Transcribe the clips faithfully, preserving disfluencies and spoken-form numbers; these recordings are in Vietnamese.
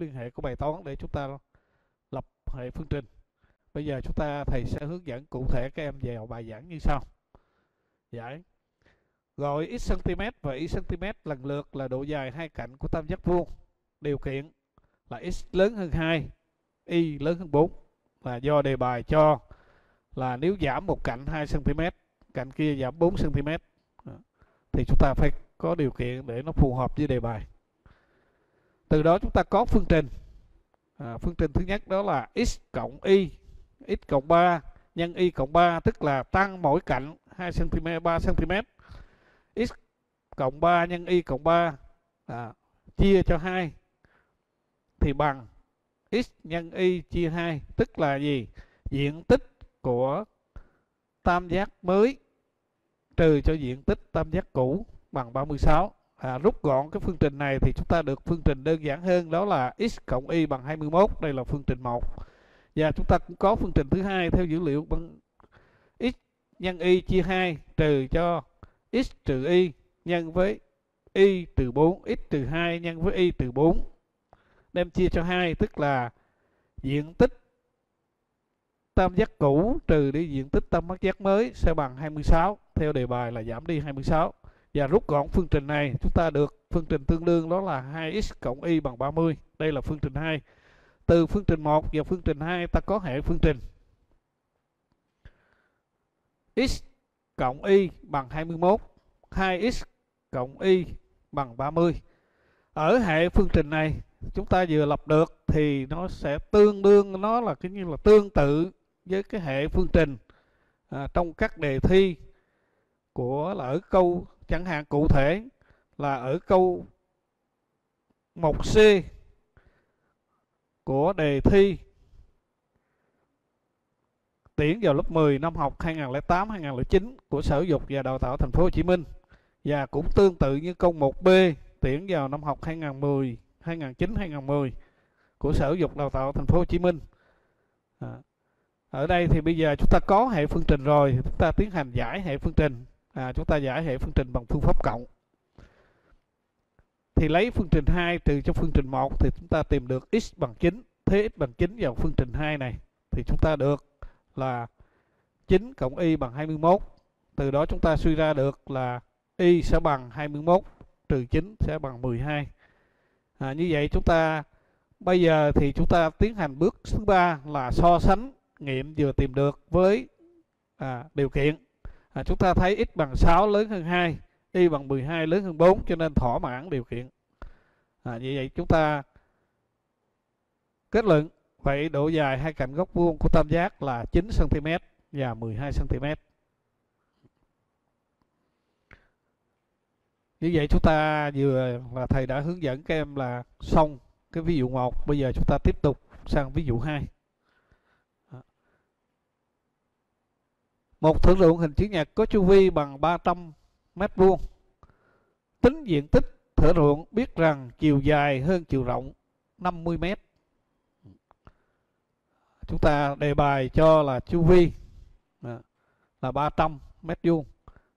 liên hệ của bài toán để chúng ta lập hệ phương trình. Bây giờ chúng ta thầy sẽ hướng dẫn cụ thể các em về bài giảng như sau. Giải gọi x xăng-ti-mét và y xăng-ti-mét lần lượt là độ dài hai cạnh của tam giác vuông. Điều kiện là x lớn hơn hai, y lớn hơn bốn, là do đề bài cho là nếu giảm một cạnh hai xăng-ti-mét, cạnh kia giảm bốn xăng-ti-mét, thì chúng ta phải có điều kiện để nó phù hợp với đề bài. Từ đó chúng ta có phương trình. À, phương trình thứ nhất đó là x cộng y, x cộng ba nhân y cộng ba, tức là tăng mỗi cạnh hai xăng-ti-mét, ba xăng-ti-mét. X cộng ba nhân y cộng ba à, chia cho hai thì bằng x nhân y chia hai, tức là gì? Diện tích của tam giác mới trừ cho diện tích tam giác cũ bằng ba mươi sáu. À, rút gọn cái phương trình này thì chúng ta được phương trình đơn giản hơn, đó là x cộng y bằng hai mươi mốt. Đây là phương trình một. Và chúng ta cũng có phương trình thứ hai theo dữ liệu bằng x nhân y chia hai trừ cho x trừ y nhân với y trừ bốn, x trừ hai nhân với y trừ bốn, đem chia cho hai, tức là diện tích tam giác cũ trừ đi diện tích tam giác mới sẽ bằng hai mươi sáu. Theo đề bài là giảm đi hai mươi sáu. Và rút gọn phương trình này chúng ta được phương trình tương đương, đó là hai x cộng y bằng ba mươi. Đây là phương trình hai. Từ phương trình một và phương trình hai ta có hệ phương trình x cộng y bằng hai mươi mốt, hai x cộng y bằng ba mươi. Ở hệ phương trình này chúng ta vừa lập được thì nó sẽ tương đương, nó là cái như là tương tự với cái hệ phương trình à, trong các đề thi của là ở câu, chẳng hạn cụ thể là ở câu một C của đề thi tuyển vào lớp mười năm học hai nghìn không trăm lẻ tám hai nghìn không trăm lẻ chín của Sở Giáo dục và Đào tạo Thành phố Hồ Chí Minh, và cũng tương tự như câu một B tuyển vào năm học hai nghìn không trăm mười hai nghìn không trăm chín hai nghìn không trăm mười của Sở Giáo dục Đào tạo Thành phố Hồ Chí Minh. À, ở đây thì bây giờ chúng ta có hệ phương trình rồi, chúng ta tiến hành giải hệ phương trình. À, chúng ta giải hệ phương trình bằng phương pháp cộng. Thì lấy phương trình hai trừ cho phương trình một thì chúng ta tìm được x bằng chín. Thế x bằng chín vào phương trình hai này thì chúng ta được là chín cộng y bằng hai mươi mốt. Từ đó chúng ta suy ra được là y sẽ bằng hai mươi mốt trừ chín sẽ bằng mười hai. À, như vậy chúng ta bây giờ thì chúng ta tiến hành bước thứ ba là so sánh nghiệm vừa tìm được với à, điều kiện. À, chúng ta thấy x bằng sáu lớn hơn hai, y bằng mười hai lớn hơn bốn, cho nên thỏa mãn điều kiện. À, như vậy chúng ta kết luận vậy độ dài hai cạnh góc vuông của tam giác là chín xăng-ti-mét và mười hai xăng-ti-mét. Như vậy chúng ta vừa là thầy đã hướng dẫn các em là xong cái ví dụ một. Bây giờ chúng ta tiếp tục sang ví dụ hai. Một thử ruộng hình chữ nhật có chu vi bằng ba trăm mét vuông. Tính diện tích thửa ruộng, biết rằng chiều dài hơn chiều rộng năm mươi mét. Chúng ta đề bài cho là chu vi là ba trăm mét vuông,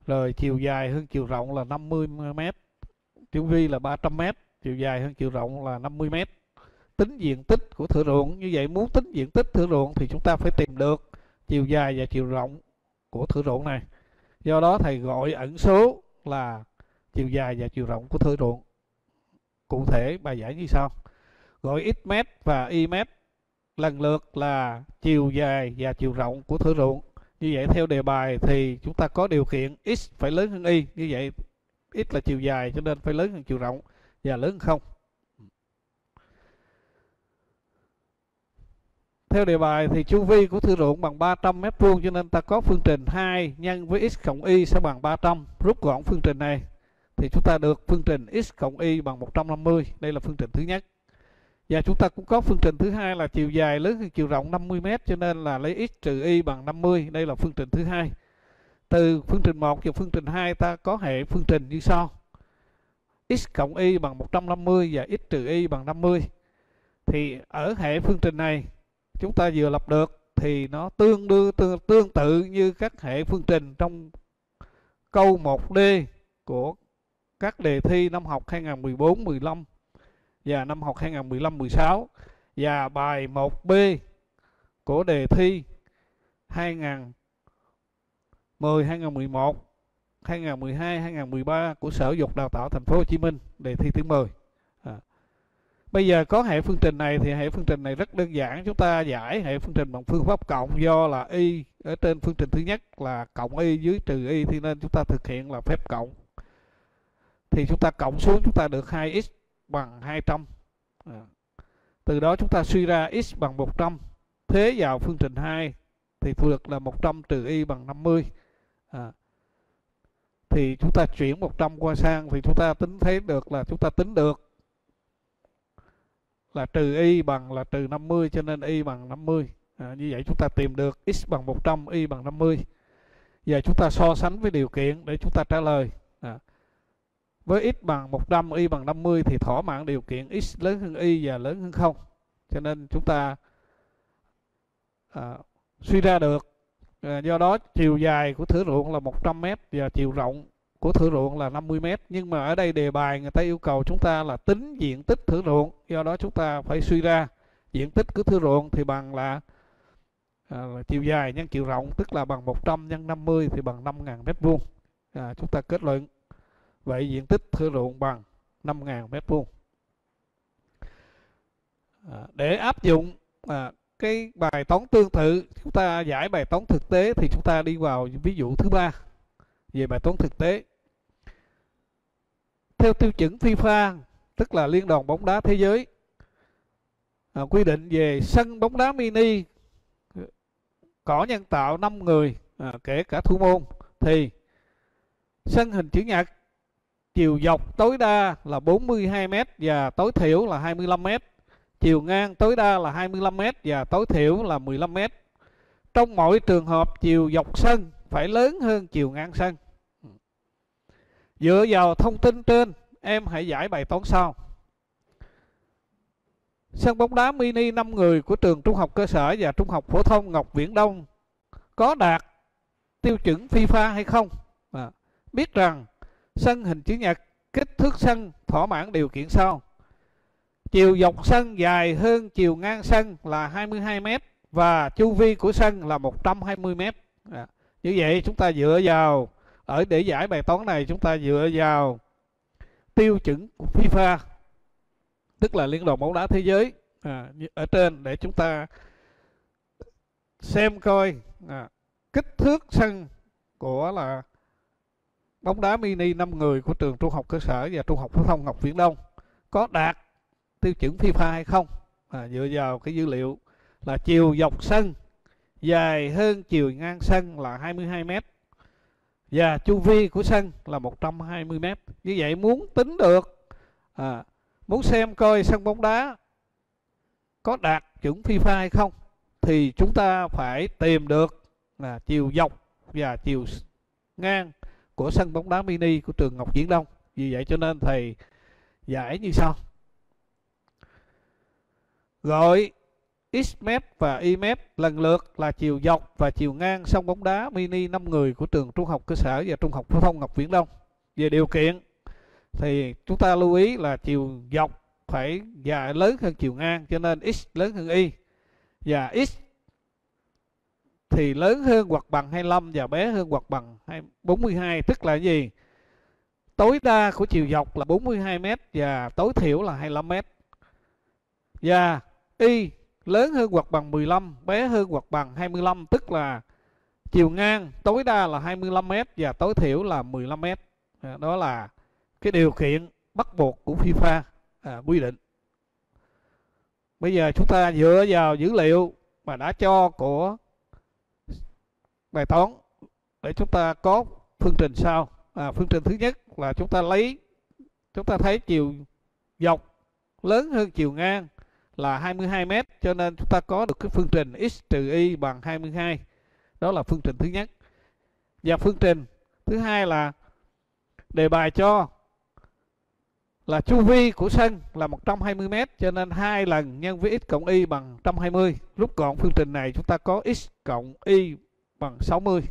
rồi chiều dài hơn chiều rộng là năm mươi mét. Chu vi là ba trăm mét, chiều dài hơn chiều rộng là năm mươi mét. Tính diện tích của thửa ruộng. Như vậy muốn tính diện tích thửa ruộng thì chúng ta phải tìm được chiều dài và chiều rộng của thửa ruộng này. Do đó thầy gọi ẩn số là chiều dài và chiều rộng của thửa ruộng. Cụ thể bài giải như sau. Gọi x mét và y mét lần lượt là chiều dài và chiều rộng của thửa ruộng. Như vậy theo đề bài thì chúng ta có điều kiện x phải lớn hơn y. Như vậy x là chiều dài cho nên phải lớn hơn chiều rộng và lớn hơn không. Theo đề bài thì chu vi của thửa ruộng bằng ba trăm mét vuông, cho nên ta có phương trình hai nhân với x cộng y sẽ bằng ba trăm. Rút gọn phương trình này thì chúng ta được phương trình x cộng y bằng một trăm năm mươi. Đây là phương trình thứ nhất. Và chúng ta cũng có phương trình thứ hai là chiều dài lớn hơn chiều rộng năm mươi mét, cho nên là lấy x trừ y bằng năm mươi. Đây là phương trình thứ hai. Từ phương trình một và phương trình hai ta có hệ phương trình như sau. X cộng y bằng một trăm năm mươi và x trừ y bằng năm mươi. Thì ở hệ phương trình này chúng ta vừa lập được thì nó tương đương tương, tương tự như các hệ phương trình trong câu một D của các đề thi năm học hai nghìn không trăm mười bốn mười lăm và năm học hai nghìn không trăm mười lăm mười sáu và bài một B của đề thi hai nghìn mười, hai nghìn mười một, hai nghìn mười hai, hai nghìn mười ba của Sở Giáo dục Đào tạo Thành phố Hồ Chí Minh, đề thi thứ mười. À. Bây giờ có hệ phương trình này thì hệ phương trình này rất đơn giản, chúng ta giải hệ phương trình bằng phương pháp cộng, do là y ở trên phương trình thứ nhất là cộng y dưới trừ y, thì nên chúng ta thực hiện là phép cộng. Thì chúng ta cộng xuống chúng ta được hai x bằng hai trăm. À. Từ đó chúng ta suy ra x bằng một trăm. Thế vào phương trình hai thì thu được là một trăm trừ y bằng năm mươi. À. Thì chúng ta chuyển một trăm qua sang thì chúng ta tính thấy được là chúng ta tính được là trừ y bằng là trừ năm mươi, cho nên y bằng năm mươi. À, như vậy chúng ta tìm được x bằng một trăm, y bằng năm mươi. Giờ chúng ta so sánh với điều kiện để chúng ta trả lời. À. Với x bằng một trăm, y bằng năm mươi thì thỏa mãn điều kiện x lớn hơn y và lớn hơn không. Cho nên chúng ta à, suy ra được. À, do đó chiều dài của thửa ruộng là một trăm mét và chiều rộng của thửa ruộng là năm mươi mét. Nhưng mà ở đây đề bài người ta yêu cầu chúng ta là tính diện tích thửa ruộng. Do đó chúng ta phải suy ra diện tích của thửa ruộng thì bằng là, à, là chiều dài nhân chiều rộng, tức là bằng một trăm nhân năm mươi thì bằng năm nghìn mét vuông. À, chúng ta kết luận vậy diện tích thửa ruộng bằng năm nghìn mét vuông. À, để áp dụng à, cái bài toán tương tự, chúng ta giải bài toán thực tế thì chúng ta đi vào ví dụ thứ ba về bài toán thực tế. Theo tiêu chuẩn FIFA, tức là Liên đoàn bóng đá thế giới, à, quy định về sân bóng đá mini cỏ nhân tạo năm người, à, kể cả thủ môn, thì sân hình chữ nhật chiều dọc tối đa là bốn mươi hai mét và tối thiểu là hai mươi lăm mét. Chiều ngang tối đa là hai mươi lăm mét và tối thiểu là mười lăm mét. Trong mọi trường hợp chiều dọc sân phải lớn hơn chiều ngang sân. Dựa vào thông tin trên, em hãy giải bài toán sau. Sân bóng đá mini năm người của trường trung học cơ sở và trung học phổ thông Ngọc Viễn Đông có đạt tiêu chuẩn FIFA hay không? À, biết rằng sân hình chữ nhật kích thước sân thỏa mãn điều kiện sau. Chiều dọc sân dài hơn chiều ngang sân là hai mươi hai mét và chu vi của sân là một trăm hai mươi mét. À, như vậy chúng ta dựa vào, ở để giải bài toán này chúng ta dựa vào tiêu chuẩn của FIFA, tức là Liên đoàn bóng đá thế giới, à, ở trên để chúng ta xem coi à, kích thước sân của là bóng đá mini năm người của trường trung học cơ sở và trung học phổ thông Ngọc Viễn Đông có đạt tiêu chuẩn FIFA hay không, à, dựa vào cái dữ liệu là chiều dọc sân dài hơn chiều ngang sân là hai mươi hai mét và chu vi của sân là một trăm hai mươi mét. Như vậy muốn tính được, à, muốn xem coi sân bóng đá có đạt chuẩn FIFA hay không thì chúng ta phải tìm được là chiều dọc và chiều ngang của sân bóng đá mini của trường Ngọc Viễn Đông. Vì vậy cho nên thầy giải như sau. Gọi x-mét và y-mét lần lượt là chiều dọc và chiều ngang sân bóng đá mini năm người của trường trung học cơ sở và trung học phổ thông Ngọc Viễn Đông. Về điều kiện thì chúng ta lưu ý là chiều dọc phải dài lớn hơn chiều ngang, cho nên x lớn hơn y, và x thì lớn hơn hoặc bằng hai mươi lăm và bé hơn hoặc bằng bốn mươi hai, tức là gì? Tối đa của chiều dọc là bốn mươi hai mét và tối thiểu là hai mươi lăm mét. Và y lớn hơn hoặc bằng mười lăm, bé hơn hoặc bằng hai mươi lăm, tức là chiều ngang tối đa là hai mươi lăm mét và tối thiểu là mười lăm mét. Đó là cái điều kiện bắt buộc của FIFA à, quy định. Bây giờ chúng ta dựa vào dữ liệu mà đã cho của bài toán để chúng ta có phương trình sau. À, phương trình thứ nhất là chúng ta lấy, chúng ta thấy chiều dọc lớn hơn chiều ngang là hai mươi hai mét, cho nên chúng ta có được cái phương trình x trừ y bằng hai mươi hai. Đó là phương trình thứ nhất. Và phương trình thứ hai là đề bài cho là chu vi của sân là một trăm hai mươi mét, cho nên hai lần nhân với x cộng y bằng một trăm hai mươi. Rút gọn phương trình này chúng ta có x cộng y bằng sáu mươi.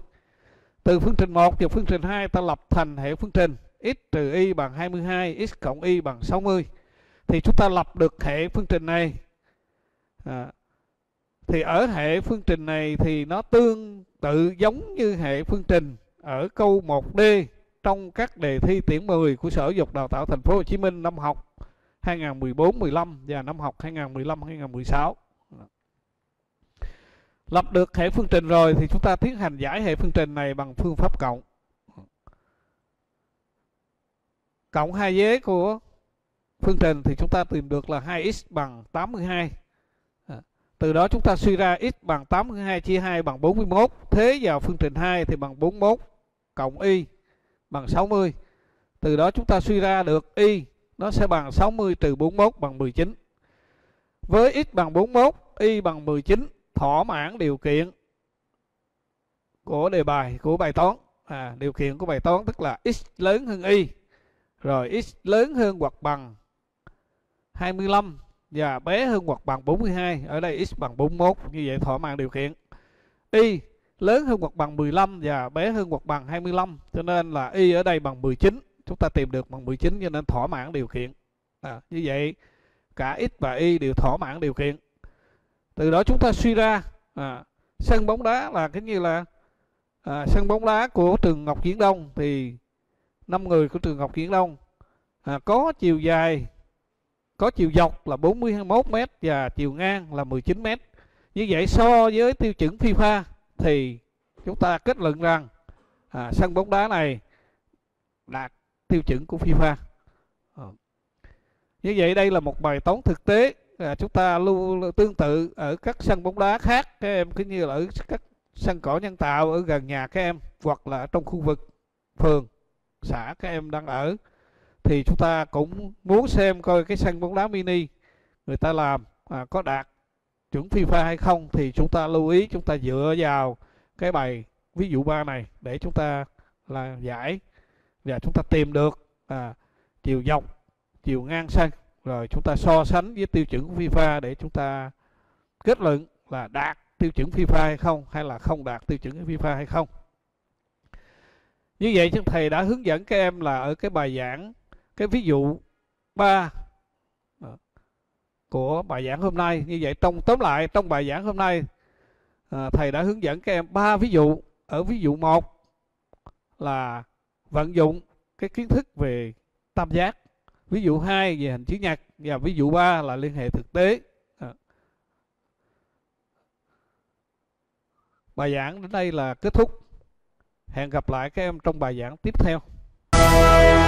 Từ phương trình một và phương trình hai ta lập thành hệ phương trình x trừ y bằng hai mươi hai, x cộng y bằng sáu mươi. thì chúng ta lập được hệ phương trình này. À, thì ở hệ phương trình này thì nó tương tự giống như hệ phương trình ở câu một D trong các đề thi tuyển mười của Sở Dục Đào tạo Thành phố Hồ Chí Minh năm học hai nghìn không trăm mười bốn mười lăm và năm học hai nghìn không trăm mười lăm hai nghìn không trăm mười sáu. Lập được hệ phương trình rồi thì chúng ta tiến hành giải hệ phương trình này bằng phương pháp cộng. Cộng hai vế của phương trình thì chúng ta tìm được là hai x bằng tám mươi hai. Từ đó chúng ta suy ra x bằng tám mươi hai chia hai bằng bốn mươi mốt. Thế vào phương trình hai thì bằng bốn mươi mốt cộng y bằng sáu mươi. Từ đó chúng ta suy ra được y nó sẽ bằng sáu mươi trừ bốn mươi mốt bằng mười chín. Với x bằng bốn mươi mốt, y bằng mười chín thỏa mãn điều kiện của đề bài, của bài toán. À, điều kiện của bài toán tức là x lớn hơn y. Rồi x lớn hơn hoặc bằng hai mươi lăm và bé hơn hoặc bằng bốn mươi hai. Ở đây x bằng bốn mươi mốt, như vậy thỏa mãn điều kiện. Y lớn hơn hoặc bằng mười lăm và bé hơn hoặc bằng hai mươi lăm. Cho nên là y ở đây bằng mười chín. Chúng ta tìm được bằng mười chín cho nên thỏa mãn điều kiện. À, như vậy cả x và y đều thỏa mãn điều kiện. Từ đó chúng ta suy ra à, sân bóng đá là cái như là à, sân bóng đá của trường Ngọc Viễn Đông thì năm người của trường Ngọc Viễn Đông à, có chiều dài, có chiều dọc là bốn mươi mốt mét và chiều ngang là mười chín mét. Như vậy so với tiêu chuẩn FIFA thì chúng ta kết luận rằng à, sân bóng đá này đạt tiêu chuẩn của FIFA. À. Như vậy đây là một bài toán thực tế. À, chúng ta luôn tương tự ở các sân bóng đá khác các em, cứ như là ở các sân cỏ nhân tạo ở gần nhà các em hoặc là trong khu vực phường xã các em đang ở, thì chúng ta cũng muốn xem coi cái sân bóng đá mini người ta làm à, có đạt chuẩn FIFA hay không, thì chúng ta lưu ý chúng ta dựa vào cái bài ví dụ ba này để chúng ta là giải và chúng ta tìm được à, chiều dọc, chiều ngang sân. Rồi chúng ta so sánh với tiêu chuẩn của FIFA để chúng ta kết luận là đạt tiêu chuẩn FIFA hay không, hay là không đạt tiêu chuẩn của FIFA hay không. Như vậy thầy đã hướng dẫn các em là ở cái bài giảng, cái ví dụ ba của bài giảng hôm nay. Như vậy trong tóm lại trong bài giảng hôm nay thầy đã hướng dẫn các em ba ví dụ. Ở ví dụ một là vận dụng cái kiến thức về tam giác. Ví dụ hai về hình chữ nhật và ví dụ ba là liên hệ thực tế. À. Bài giảng đến đây là kết thúc. Hẹn gặp lại các em trong bài giảng tiếp theo.